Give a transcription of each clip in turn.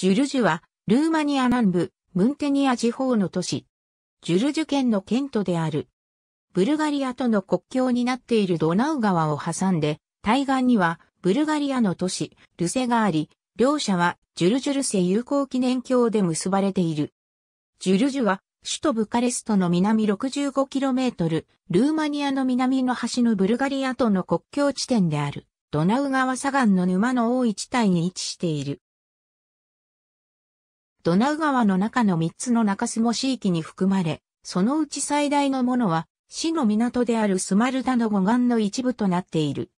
ジュルジュは、ルーマニア南部、ムンテニア地方の都市。ジュルジュ県の県都である。ブルガリアとの国境になっているドナウ川を挟んで、対岸には、ブルガリアの都市、ルセがあり、両者は、ジュルジュルセ友好記念橋で結ばれている。ジュルジュは、首都ブカレストの南 65km、ルーマニアの南の端のブルガリアとの国境地点である、ドナウ川左岸の沼の多い地帯に位置している。ドナウ川の中の3つの中州地域に含まれ、そのうち最大のものは、市の港であるスマルダの護岸の一部となっている。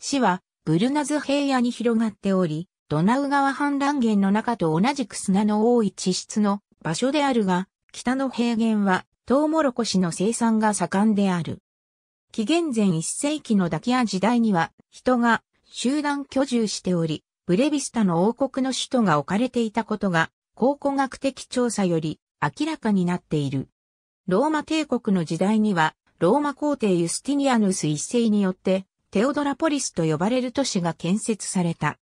市は、ブルナズ平野に広がっており、ドナウ川氾濫源の中と同じく砂の多い地質の場所であるが、北の平原は、トウモロコシの生産が盛んである。紀元前1世紀のダキア時代には、人が集団居住しており、ブレビスタの王国の首都が置かれていたことが、考古学的調査より明らかになっている。ローマ帝国の時代には、ローマ皇帝ユスティニアヌス一世によって、テオドラポリスと呼ばれる都市が建設された。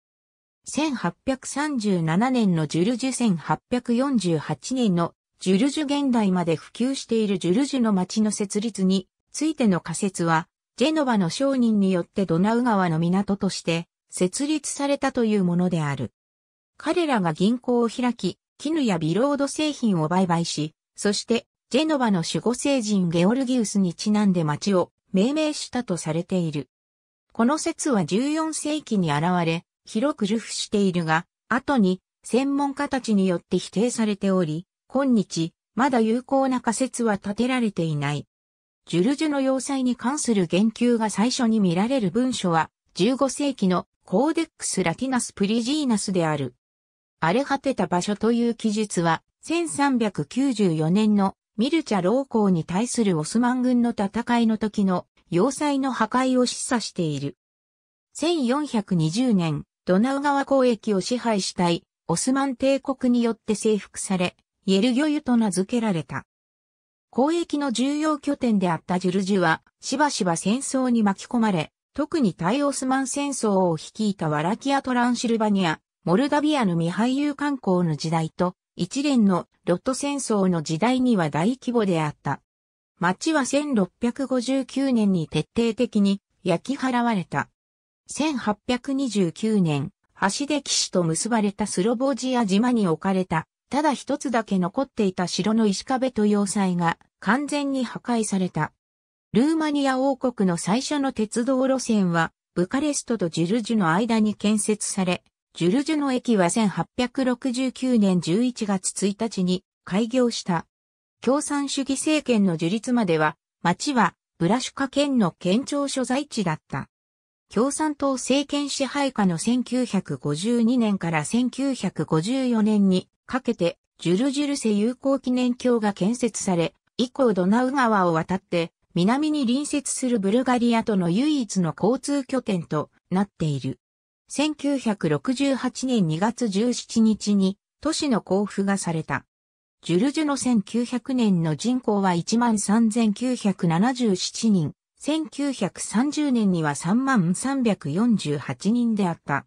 1837年のジュルジュ、1848年のジュルジュ現代まで普及しているジュルジュの町の設立についての仮説は、ジェノバの商人によってドナウ川の港として設立されたというものである。彼らが銀行を開き、絹やビロード製品を売買し、そしてジェノバの守護聖人ゲオルギウスにちなんで町を命名したとされている。この説は14世紀に現れ、広く流布しているが、後に専門家たちによって否定されており、今日、まだ有効な仮説は立てられていない。ジュルジュの要塞に関する言及が最初に見られる文書は、15世紀のCodex Latinus Parisinusである。荒れ果てた場所という記述は、1394年のミルチャ老公に対するオスマン軍の戦いの時の要塞の破壊を示唆している。1420年、ドナウ川交易を支配したい、オスマン帝国によって征服され、イェルギョユと名付けられた。交易の重要拠点であったジュルジュは、しばしば戦争に巻き込まれ、特に対オスマン戦争を率いたワラキア・トランシルバニア、モルダビアの未廃有慣行の時代と、一連のロット戦争の時代には大規模であった。町は1659年に徹底的に焼き払われた。1829年、橋で岸と結ばれたスロボジア島に置かれた。ただ一つだけ残っていた城の石壁と要塞が完全に破壊された。ルーマニア王国の最初の鉄道路線はブカレストとジュルジュの間に建設され、ジュルジュの駅は1869年11月1日に開業した。共産主義政権の樹立までは、町はブラシュカ県の県庁所在地だった。共産党政権支配下の1952年から1954年に、かけて、ジュルジュルセ友好記念橋が建設され、以降ドナウ川を渡って、南に隣接するブルガリアとの唯一の交通拠点となっている。1968年2月17日に、都市の交付がされた。ジュルジュの1900年の人口は 13,977 人、1930年には 33,48 人であった。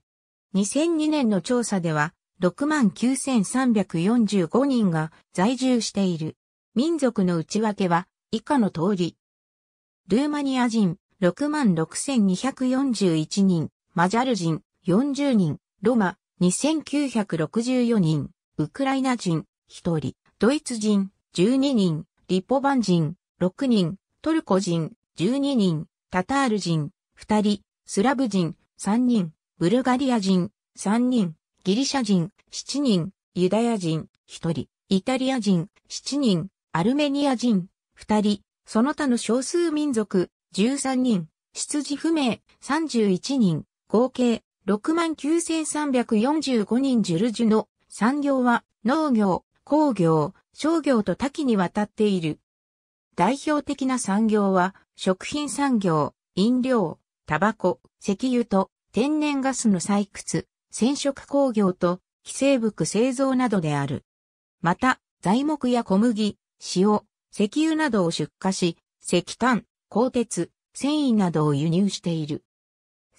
2002年の調査では、69,345 人が在住している。民族の内訳は以下の通り。ルーマニア人 66,241 人、マジャル人40人、ロマ 2,964 人、ウクライナ人1人、ドイツ人12人、リポバン人6人、トルコ人12人、タタール人2人、スラブ人3人、ブルガリア人3人、ギリシャ人7人、ユダヤ人1人、イタリア人7人、アルメニア人2人、その他の少数民族13人、出自不明31人、合計 69,345 人。ジュルジュの産業は農業、工業、商業と多岐にわたっている。代表的な産業は食品産業、飲料、タバコ、石油と天然ガスの採掘。染色工業と既製服製造などである。また、材木や小麦、塩、石油などを出荷し、石炭、鋼鉄、繊維などを輸入している。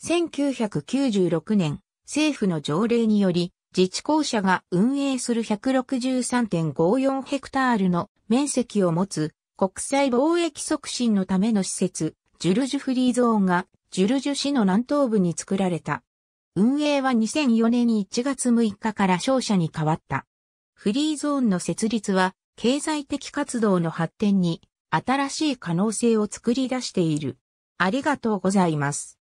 1996年、政府の条例により、自治公社が運営する 163.54 ヘクタールの面積を持つ国際貿易促進のための施設、ジュルジュフリーゾーンがジュルジュ市の南東部に作られた。運営は2004年1月6日から商社に変わった。フリーゾーンの設立は経済的活動の発展に新しい可能性を作り出している。ありがとうございます。